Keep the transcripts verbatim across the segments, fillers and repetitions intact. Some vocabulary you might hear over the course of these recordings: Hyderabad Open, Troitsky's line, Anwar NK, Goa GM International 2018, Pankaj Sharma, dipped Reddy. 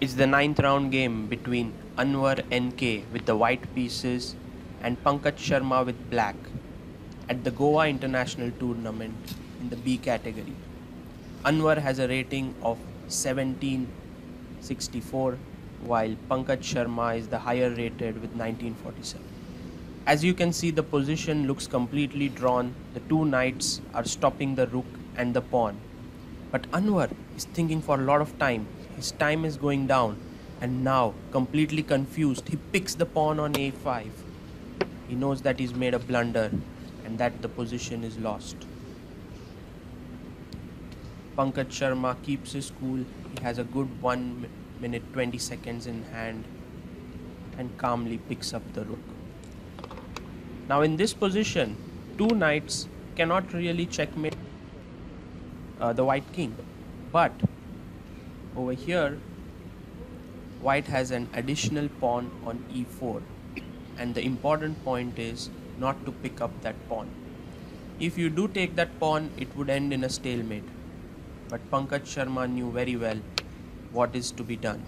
It's the ninth round game between Anwar N K with the white pieces and Pankaj Sharma with black at the Goa International Tournament in the B category. Anwar has a rating of seventeen sixty-four while Pankaj Sharma is the higher rated with nineteen forty-seven. As you can see, the position looks completely drawn. The two knights are stopping the rook and the pawn. But Anwar is thinking for a lot of time. His time is going down, and now, completely confused, he picks the pawn on a five. He knows that he's made a blunder and that the position is lost. Pankaj Sharma keeps his cool. He has a good one minute twenty seconds in hand and calmly picks up the rook. Now in this position, two knights cannot really checkmate uh, the white king, but over here, white has an additional pawn on e four, and the important point is not to pick up that pawn. If you do take that pawn, it would end in a stalemate, but Pankaj Sharma knew very well what is to be done.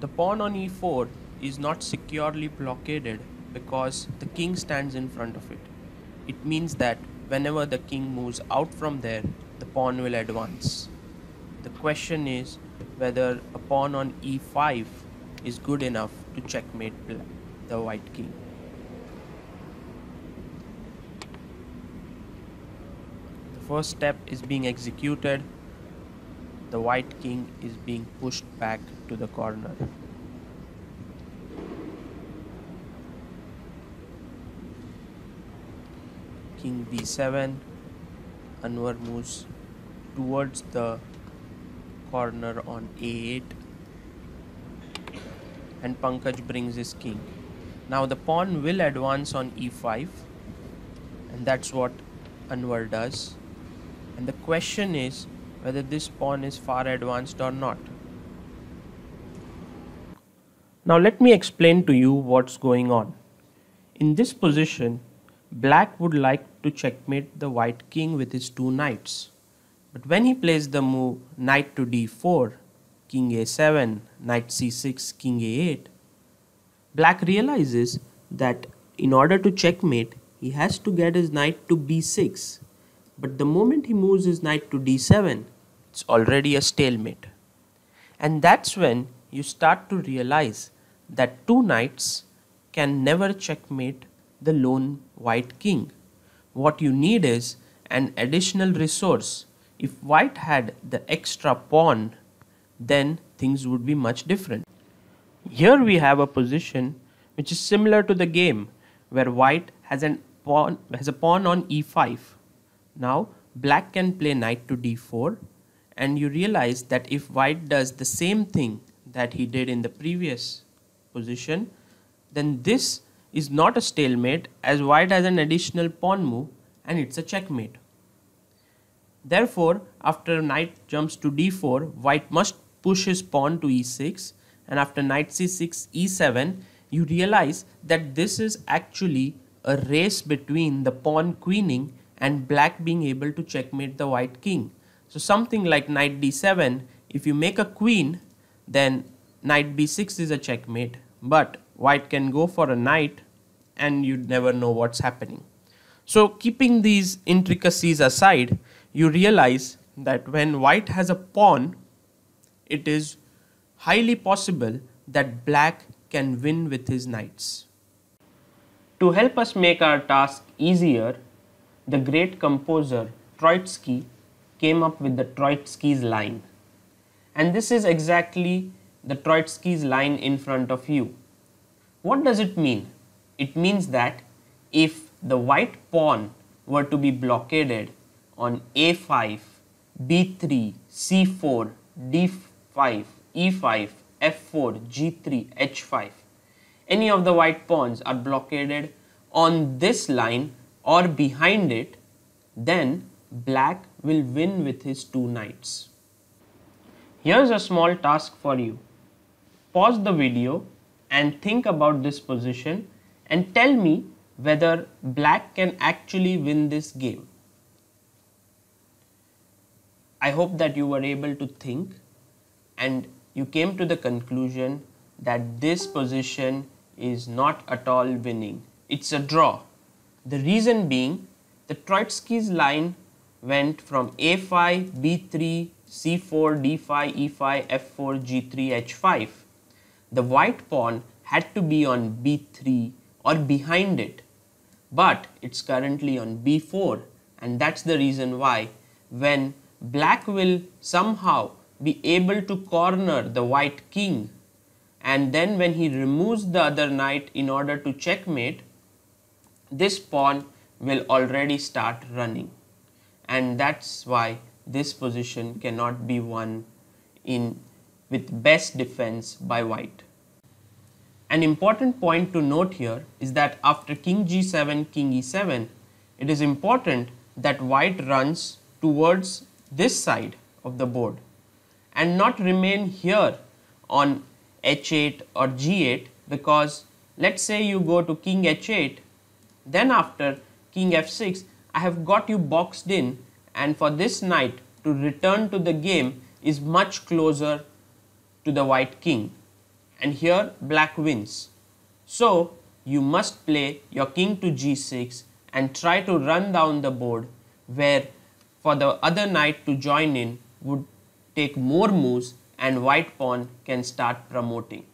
The pawn on e four is not securely blockaded because the king stands in front of it. It means that whenever the king moves out from there, the pawn will advance. The question is whether a pawn on e five is good enough to checkmate the white king. The first step is being executed. The white king is being pushed back to the corner. King b seven, Anwar moves towards the corner on a eight, and Pankaj brings his king. Now the pawn will advance on e five, and that's what Anwar does. And the question is whether this pawn is far advanced or not. Now let me explain to you what's going on. In this position, black would like to checkmate the white king with his two knights. But when he plays the move knight to d four, king a seven, knight c six, king a eight, black realizes that in order to checkmate, he has to get his knight to b six. But the moment he moves his knight to d seven, it's already a stalemate. And that's when you start to realize that two knights can never checkmate the lone white king. What you need is an additional resource. If white had the extra pawn, then things would be much different. Here we have a position which is similar to the game where white has an pawn has a pawn on e five. Now black can play knight to d four, and you realize that if white does the same thing that he did in the previous position, then this is not a stalemate, as white has an additional pawn move and it's a checkmate. Therefore, after knight jumps to d four, white must push his pawn to e six, and after knight c six, e seven, you realize that this is actually a race between the pawn queening and black being able to checkmate the white king. So something like knight d seven, if you make a queen, then knight b six is a checkmate, but white can go for a knight and you'd never know what's happening. So keeping these intricacies aside, you realize that when white has a pawn, it is highly possible that black can win with his knights. To help us make our task easier, the great composer Troitsky came up with the Troitsky's line. And this is exactly the Troitsky's line in front of you. What does it mean? It means that if the white pawn were to be blockaded on a five, b three, c four, d five, e five, f four, g three, h five, any of the white pawns are blockaded on this line or behind it, then black will win with his two knights. Here's a small task for you. Pause the video and think about this position and tell me whether black can actually win this game. I hope that you were able to think and you came to the conclusion that this position is not at all winning. It's a draw. The reason being, the Troitsky's line went from A five, B three, C four, D five, E five, F four, G three, H five. The white pawn had to be on B three or behind it, but it's currently on B four, and that's the reason why when black will somehow be able to corner the white king, and then when he removes the other knight in order to checkmate, this pawn will already start running, and that's why this position cannot be won in with best defense by white. An important point to note here is that after king G seven, king E seven, it is important that white runs towards this side of the board and not remain here on H eight or G eight, because let's say you go to king H eight, then after king F six, I have got you boxed in, and for this knight to return to the game is much closer to the white king, and here black wins. So you must play your king to G six and try to run down the board, where for the other knight to join in would take more moves and white pawn can start promoting.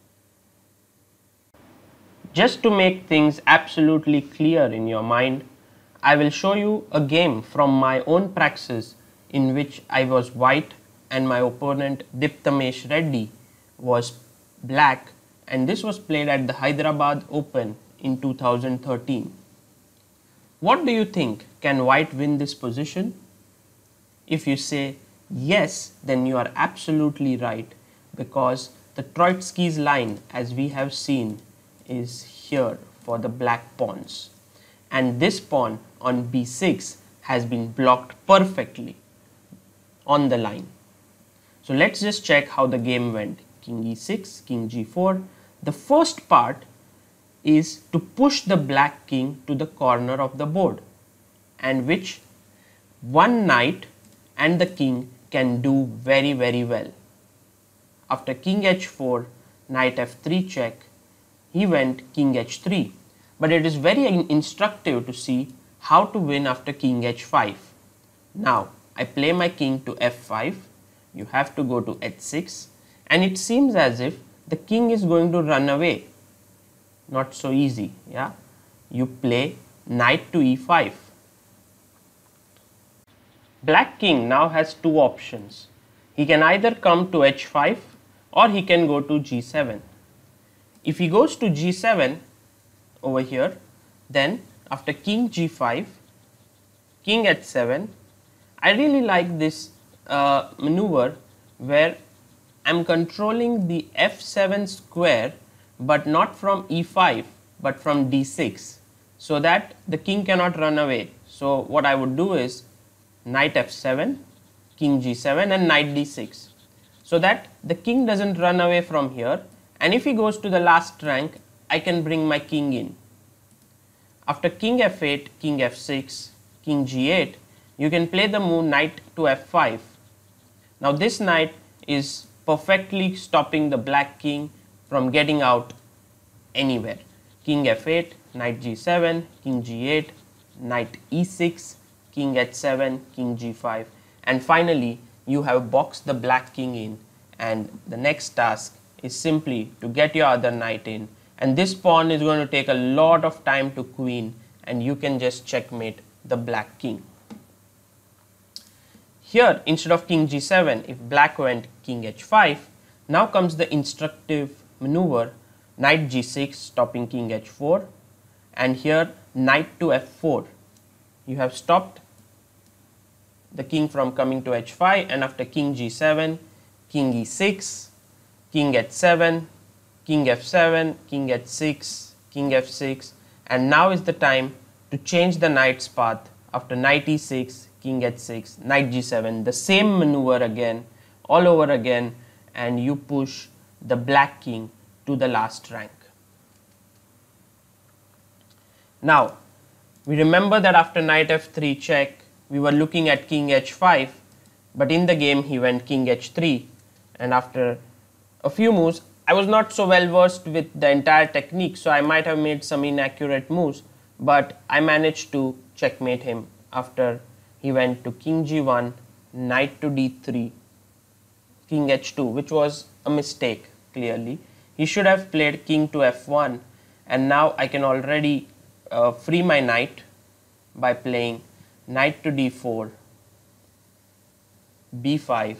Just to make things absolutely clear in your mind, I will show you a game from my own practice in which I was white and my opponent dipped Reddy was black, and this was played at the Hyderabad Open in two thousand thirteen. What do you think? Can white win this position? If you say yes, then you are absolutely right, because the Troitsky's line, as we have seen, is here for the black pawns, and this pawn on B six has been blocked perfectly on the line. So let's just check how the game went. King E six, king G four. The first part is to push the black king to the corner of the board, and which one knight and the king can do very very well. After king H four, knight F three check, he went king H three. But it is very instructive to see how to win after king H five. Now I play my king to F five, you have to go to H six, and it seems as if the king is going to run away. Not so easy, yeah. You play knight to E five. Black king now has two options. He can either come to H five or he can go to G seven. If he goes to G seven, over here, then after king G five, king H seven, I really like this uh, maneuver where I'm controlling the F seven square, but not from E five, but from D six, so that the king cannot run away. So what I would do is knight F seven, king G seven, and knight D six, so that the king doesn't run away from here, and if he goes to the last rank, I can bring my king in. After king F eight, king F six, king G eight, you can play the move knight to F five. Now this knight is perfectly stopping the black king from getting out anywhere. King F eight, knight G seven, king G eight, knight E six, king H seven, king G five, and finally you have boxed the black king in, and the next task is simply to get your other knight in. And this pawn is going to take a lot of time to queen, and you can just checkmate the black king. Here, instead of king G seven, if black went king H five, now comes the instructive maneuver, knight G six stopping king H four, and here knight to F four. You have stopped the king from coming to H five, and after king G seven, king E six, king H seven, king F seven, king H six, king F six, and now is the time to change the knight's path. After knight E six, king H six, knight G seven, the same maneuver again, all over again, and you push the black king to the last rank. Now, we remember that after knight F three check, we were looking at king H five, But in the game, he went king h three, and after a few moves, I was not so well versed with the entire technique, so I might have made some inaccurate moves, but I managed to checkmate him after he went to king g one, knight to d three, king h two, which was a mistake, clearly. He should have played king to f one, and now I can already uh, free my knight by playing knight to d four, b five,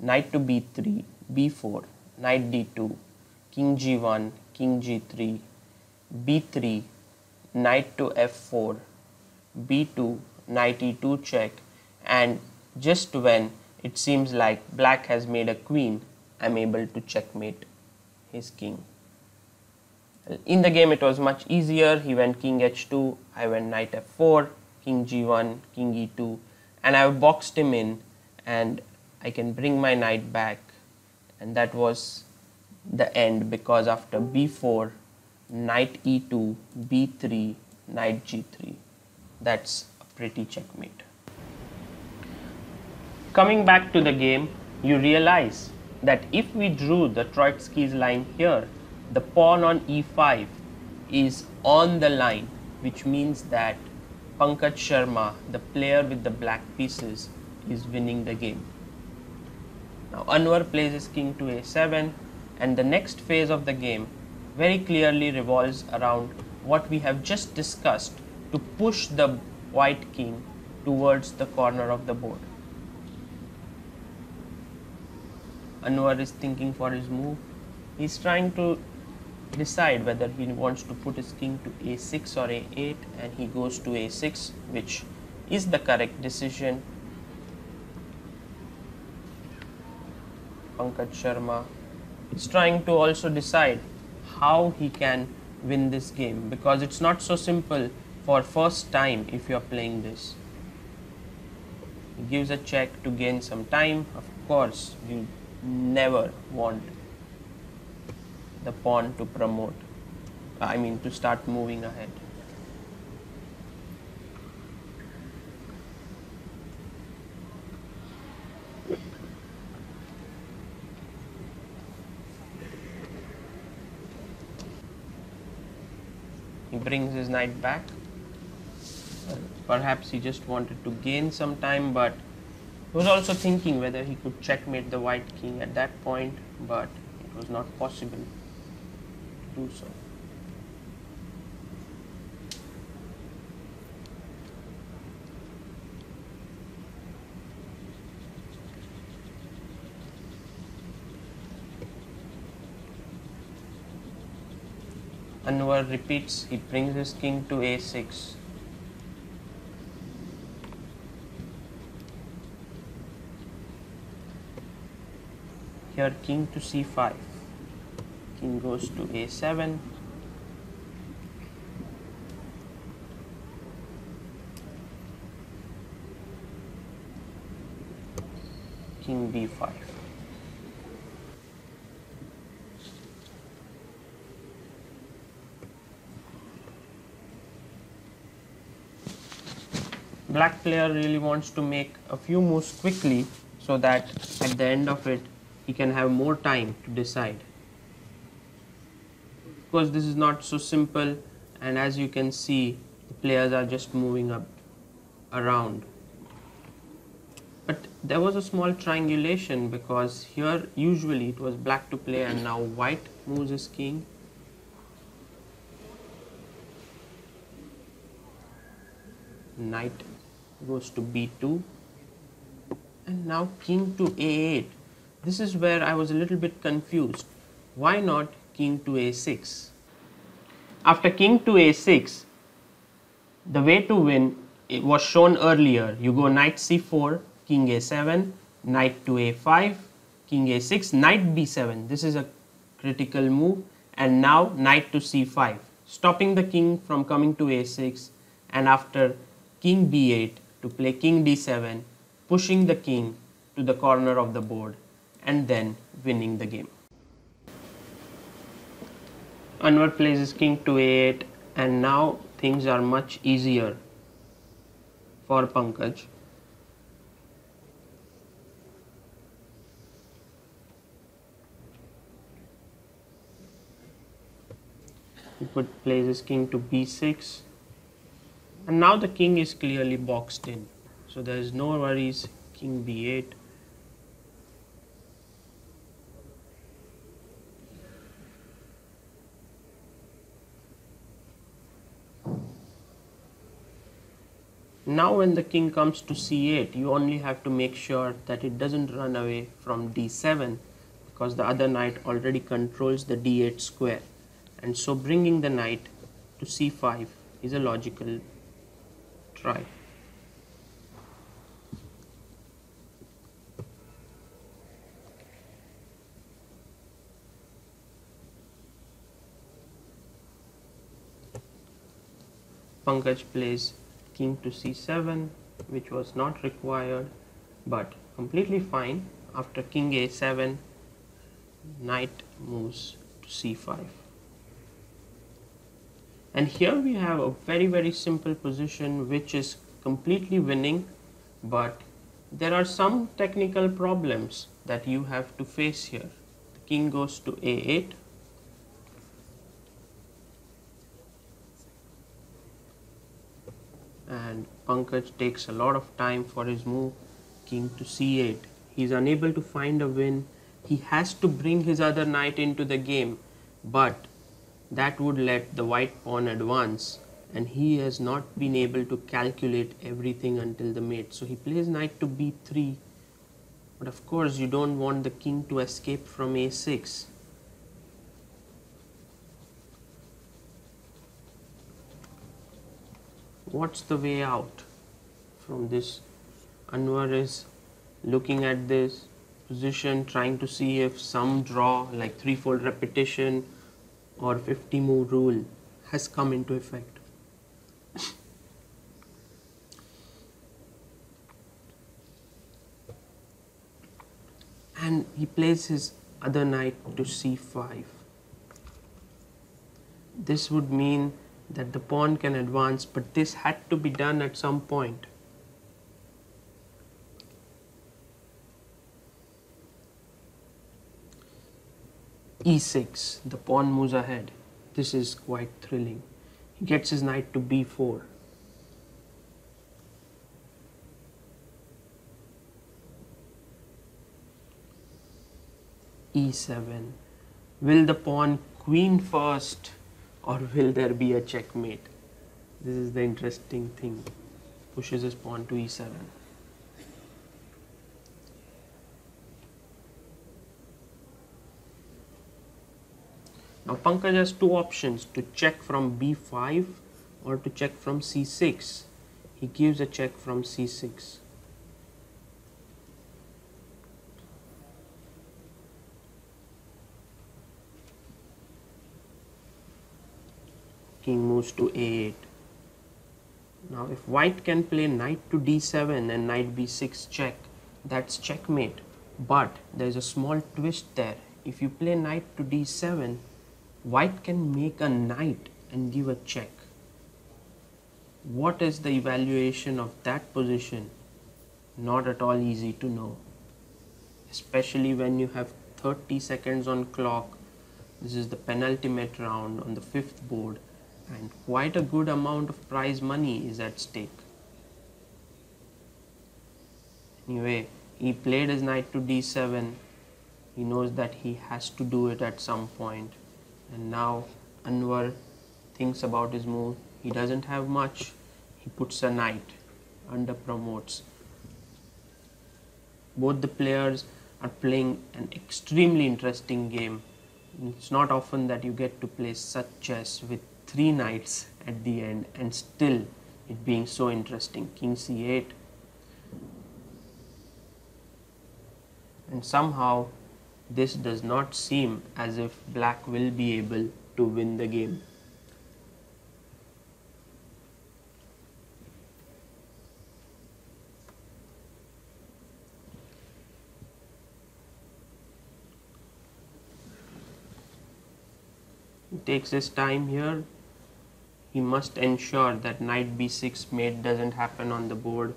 knight to b three, b four, knight d two, king g one, king g three, b three, knight to f four, b two, knight e two check, and just when it seems like black has made a queen, I'm able to checkmate his king. In the game it was much easier. He went king h two, I went knight f four, king g one, king e two, and I've boxed him in, and I can bring my knight back, and that was the end, because after b four, knight e two, b three, knight g three, that's a pretty checkmate. Coming back to the game, you realize that if we drew the Troitsky's line here, the pawn on e five is on the line, which means that Pankaj Sharma, the player with the black pieces, is winning the game. Now Anwar plays his king to a seven, and the next phase of the game very clearly revolves around what we have just discussed to push the white king towards the corner of the board. Anwar is thinking for his move. He's trying to decide whether he wants to put his king to a six or a eight, and he goes to a six, which is the correct decision. Pankaj Sharma is trying to also decide how he can win this game, because it's not so simple for first time if you're playing this. He gives a check to gain some time. Of course, you never want the pawn to promote, I mean to start moving ahead. He brings his knight back. Perhaps he just wanted to gain some time, but he was also thinking whether he could checkmate the white king at that point, but it was not possible to do so. Anwar repeats, he brings his king to a six. Here king to c five, king goes to a seven, king b five. Black player really wants to make a few moves quickly so that at the end of it he can have more time to decide. Of course, this is not so simple, and as you can see, the players are just moving up around. But there was a small triangulation, because here usually it was black to play, and now white moves his king. Knight goes to b two, and now king to a eight. This is where I was a little bit confused. Why not king to a six? After king to a six, the way to win it was shown earlier. You go knight c four, king a seven, knight to a five, king a six, knight b seven. This is a critical move. And now knight to c five, stopping the king from coming to a six, and after king b eight to play king d seven, pushing the king to the corner of the board, and then winning the game. Anwar plays his king to a eight, and now things are much easier for Pankaj. He could play his king to b six. And now the king is clearly boxed in. So there is no worries. King b eight. Now when the king comes to c eight, you only have to make sure that it doesn't run away from d seven, because the other knight already controls the d eight square, and so bringing the knight to c five is a logical try. Pankaj plays king to c seven, which was not required, but completely fine. After king a seven, knight moves to c five. And here we have a very very simple position which is completely winning, but there are some technical problems that you have to face here. The king goes to a eight. And Pankaj takes a lot of time for his move. King to c eight. He's unable to find a win. He has to bring his other knight into the game, but that would let the white pawn advance, and he has not been able to calculate everything until the mate. So he plays knight to b three, but of course you don't want the king to escape from a six. What's the way out from this? Anwar is looking at this position, trying to see if some draw like threefold repetition or fifty move rule has come into effect. And he plays his other knight to c five. This would mean that the pawn can advance, but this had to be done at some point. e six, the pawn moves ahead. This is quite thrilling. He gets his knight to b four. e seven. Will the pawn queen first, or will there be a checkmate? This is the interesting thing. Pushes his pawn to e seven. Now Pankaj has two options, to check from b five or to check from c six. He gives a check from c six. King moves to a eight. Now if white can play knight to d seven and knight b six check, that's checkmate. But there's a small twist there. If you play knight to d seven, white can make a knight and give a check. What is the evaluation of that position? Not at all easy to know. Especially when you have thirty seconds on clock. This is the penultimate round on the fifth board, and quite a good amount of prize money is at stake. Anyway, he played his knight to d seven. He knows that he has to do it at some point. And now Anwar thinks about his move. He doesn't have much. He puts a knight, under promotes. Both the players are playing an extremely interesting game. It's not often that you get to play such chess with three knights at the end, and still it being so interesting. King c eight, and somehow this does not seem as if black will be able to win the game. He takes his time here. He must ensure that knight b six mate doesn't happen on the board.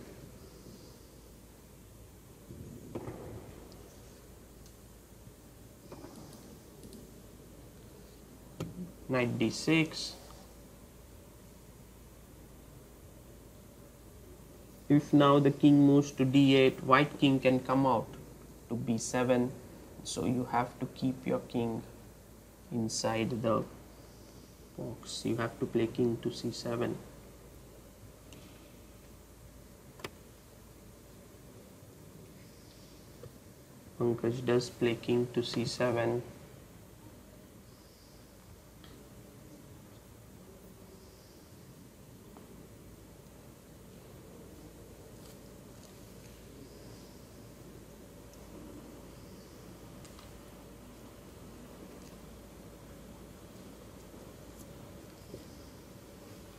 knight d six. If now the king moves to d eight, white king can come out to b seven. So you have to keep your king inside the box. You have to play king to c seven. Pankaj does play king to c seven.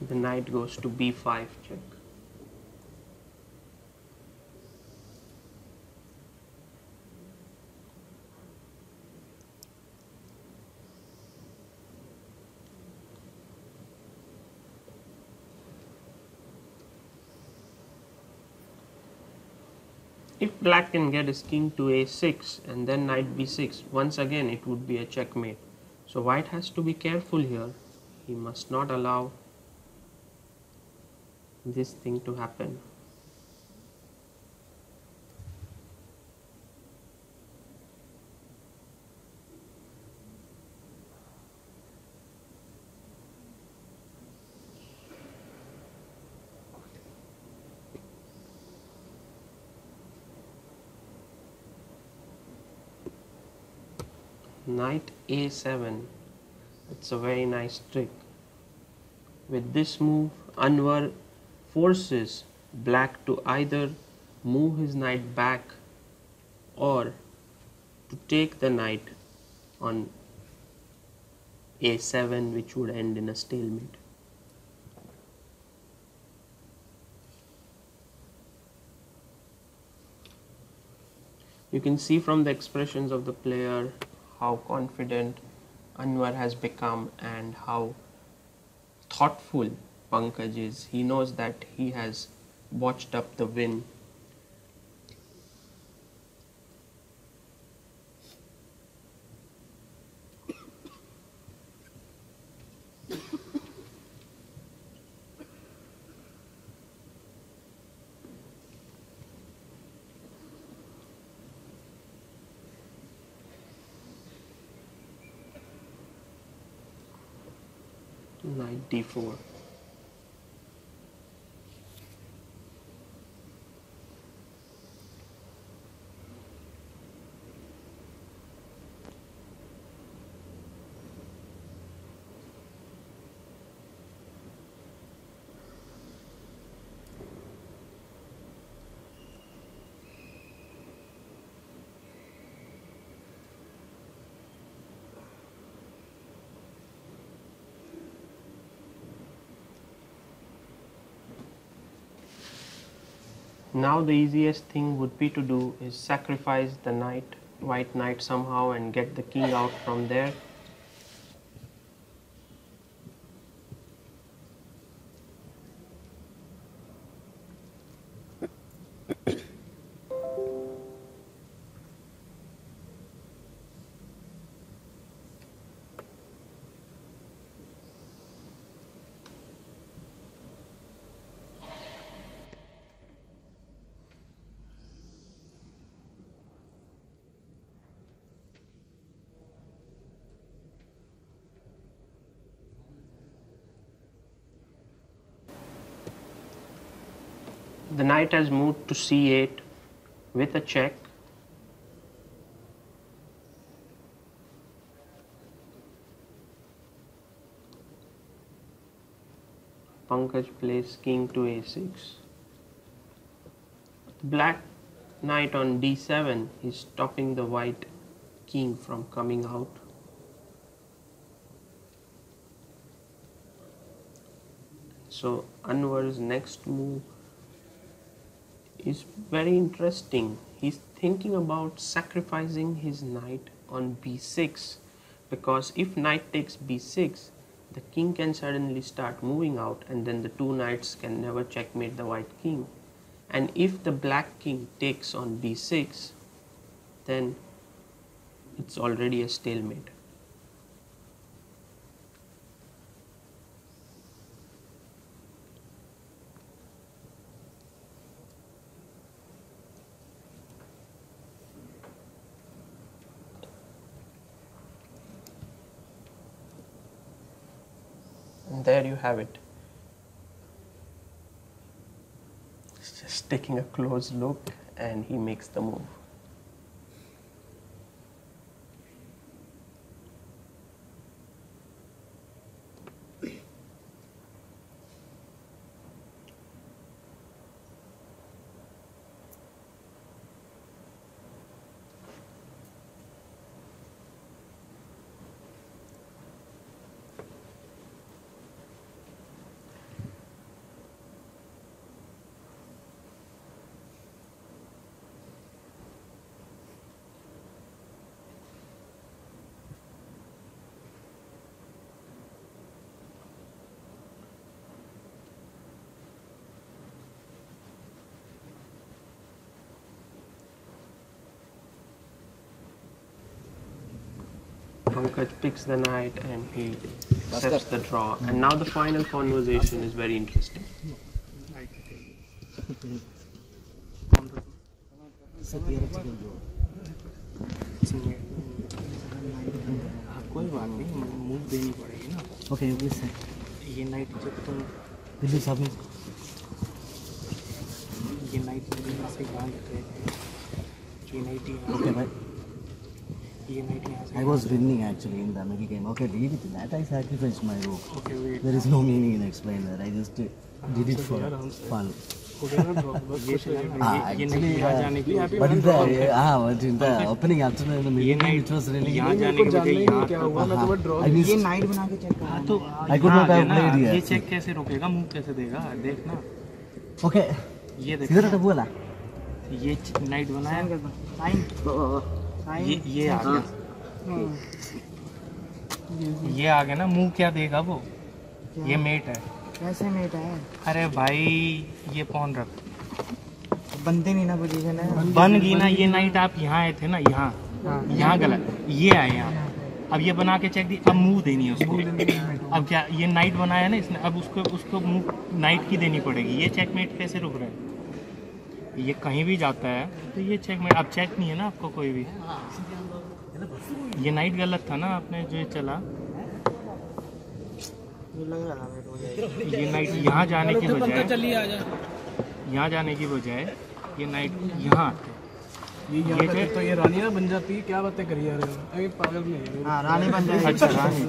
The knight goes to b five check. If black can get his king to a six and then knight b six, once again it would be a checkmate. So white has to be careful here. He must not allow this thing to happen. Knight a seven. It's a very nice trick. With this move, Anwar forces black to either move his knight back or to take the knight on a seven, which would end in a stalemate. You can see from the expressions of the player how confident Anwar has become and how thoughtful Pankaj is. He knows that he has botched up the win. Knight d four. Now the easiest thing would be to do is sacrifice the knight, white knight somehow, and get the king out from there. The knight has moved to c eight with a check. Pankaj plays king to a six. Black knight on d seven is stopping the white king from coming out. So Anwar's next move is very interesting. He's thinking about sacrificing his knight on b six, because if knight takes b six, the king can suddenly start moving out, and then the two knights can never checkmate the white king. And if the black king takes on b six, then it's already a stalemate. and there you have it. It's just taking a close look and he makes the move. Pankaj picks the knight and he accepts the draw. And now the final conversation is very interesting. Okay, listen. ये knight जो तुम दिल्ली साहब में ये knight Delhi से गांड रहे थे, ये knight okay भाई. I was winning actually in the middle game. Okay, leave it in that. I sacrificed my rook. Okay, wait. There is no meaning in explaining that. I just did, did it for fun. ah, actually, uh, but in the, uh, but in the opening after the middle game, it was really good. I missed. I could not have played here. ये check कैसे रोकेगा? Move कैसे देगा? देखना. Okay. ये देखो. इधर तो बोला. ये knight बनाया. Fine. ये ये आ गया ये आ गया ना मुंह क्या देगा वो क्या? ये मेट है कैसे मेट है अरे भाई ये पॉन रख बनते नहीं ना पोजीशन है बन गई ना ये नाइट आप यहाँ आए थे ना यहाँ यहाँ गलत ये आए यहाँ अब ये बना के चेक दी अब मूव देनी है उसको अब क्या ये नाइट बनाया ना इसने अब उसको उसको मूव नाइट की देनी पड़ेगी ये चेकमेट कैसे रुक रहा है ये कहीं भी जाता है तो ये चेक में आप चेक नहीं है ना आपको कोई भी ये नाइट गलत था ना आपने जो चला ये नाइट यहाँ जाने की बजाय यहाँ जाने की बजाय ये नाइट यहाँ ये ये तो ये रानी ना बन जाती है क्या बातें करी यार अभी पागल नहीं है रानी बन जाए अच्छा रानी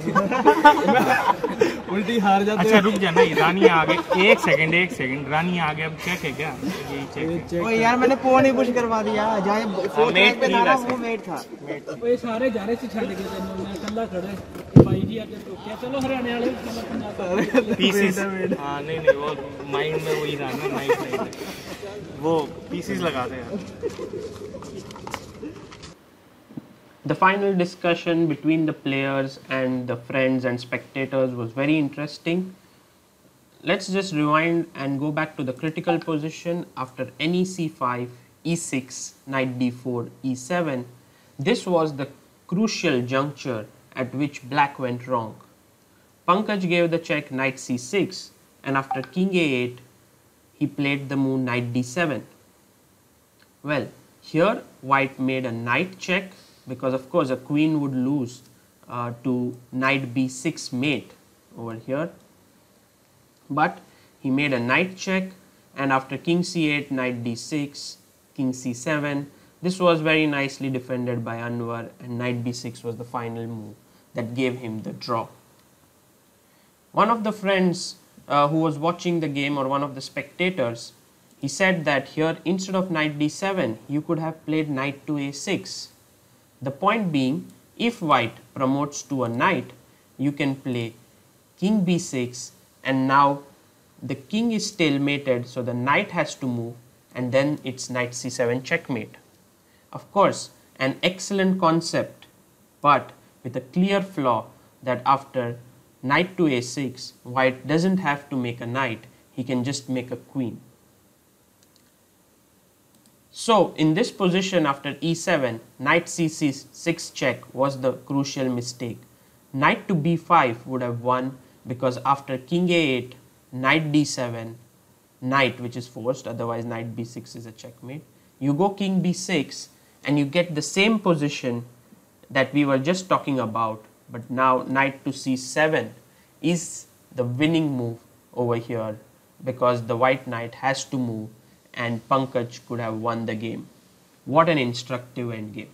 उल्टी हार जाते अच्छा रुक जाना ये रानी आ गए एक सेकंड एक सेकंड रानी आ गए अब चेक है क्या यही चेक है ओए यार मैंने पोन ही पुश करवा दिया जाए फोर्थ रैंक पे था वो मेट था ओए सारे जा रहे से छाड़ के मैं कल्ला खड़े भाई जी आके क्या चलो हरियाणा वाले चलो पंजाब पीसेस हां नहीं नहीं वो माइंड में वही रानी नाइट नाइट वो पीसेस लगाते हैं. The final discussion between the players and the friends and spectators was very interesting. Let's just rewind and go back to the critical position after any c five, e six, knight d four, e seven. This was the crucial juncture at which black went wrong. Pankaj gave the check knight c six and after king a eight, he played the move knight d seven. Well, here white made a knight check. Because of course a queen would lose uh, to knight b six mate over here, but he made a knight check and after king c eight, knight d six, king c seven, this was very nicely defended by Anwar and knight b six was the final move that gave him the draw. One of the friends uh, who was watching the game or one of the spectators, he said that here instead of knight d seven, you could have played knight to a six. The point being, if white promotes to a knight, you can play king b six and now the king is stalemated, so the knight has to move and then it's knight c seven checkmate. Of course, an excellent concept, but with a clear flaw that after knight to a six, white doesn't have to make a knight, he can just make a queen. So, in this position after e seven, knight c six check was the crucial mistake. Knight to b five would have won because after king a eight, knight d seven, knight which is forced, otherwise knight b six is a checkmate. You go king b six and you get the same position that we were just talking about, but now knight to c seven is the winning move over here, because the white knight has to move and Pankaj could have won the game. What an instructive endgame.